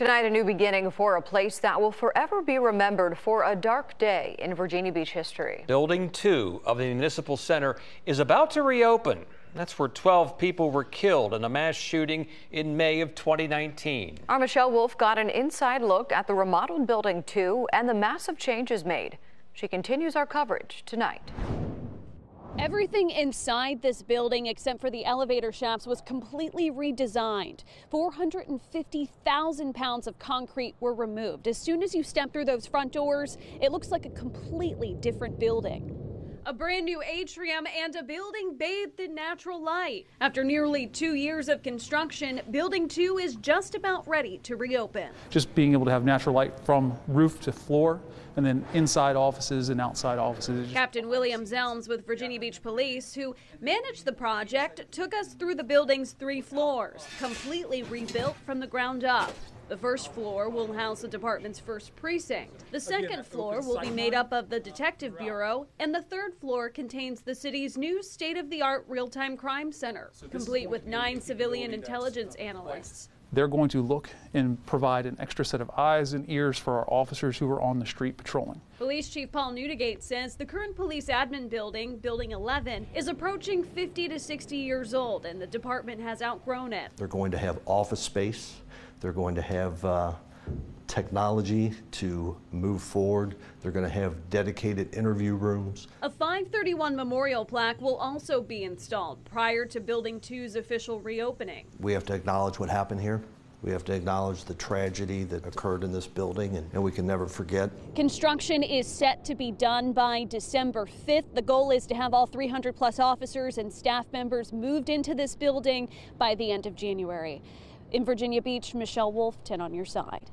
Tonight, a new beginning for a place that will forever be remembered for a dark day in Virginia Beach history. Building 2 of the Municipal Center is about to reopen. That's where 12 people were killed in a mass shooting in May of 2019. Our Michelle Wolf got an inside look at the remodeled Building 2 and the massive changes made. She continues our coverage tonight. Everything inside this building, except for the elevator shafts, was completely redesigned. 450,000 pounds of concrete were removed. As soon as you step through those front doors, it looks like a completely different building. A brand new atrium and a building bathed in natural light. After nearly 2 years of construction, Building 2 is just about ready to reopen. Just being able to have natural light from roof to floor, and then inside offices and outside offices. Captain Williams Elms with Virginia Beach Police, who managed the project, took us through the building's 3 floors, completely rebuilt from the ground up. The first floor will house the department's first precinct. The second floor will be made up of the Detective Bureau, and the third floor contains the city's new state-of-the-art real-time crime center, complete with 9 civilian intelligence analysts. They're going to look and provide an extra set of eyes and ears for our officers who are on the street patrolling. Police Chief Paul Newdigate says the current police admin building, Building 11, is approaching 50 to 60 years old, and the department has outgrown it. They're going to have office space. They're going to have technology to move forward. They're going to have dedicated interview rooms. A 531 memorial plaque will also be installed prior to Building 2's official reopening. We have to acknowledge what happened here. We have to acknowledge the tragedy that occurred in this building, and we can never forget. Construction is set to be done by December 5th. The goal is to have all 300-plus officers and staff members moved into this building by the end of January. In Virginia Beach, Michelle Wolf, 10 on your side.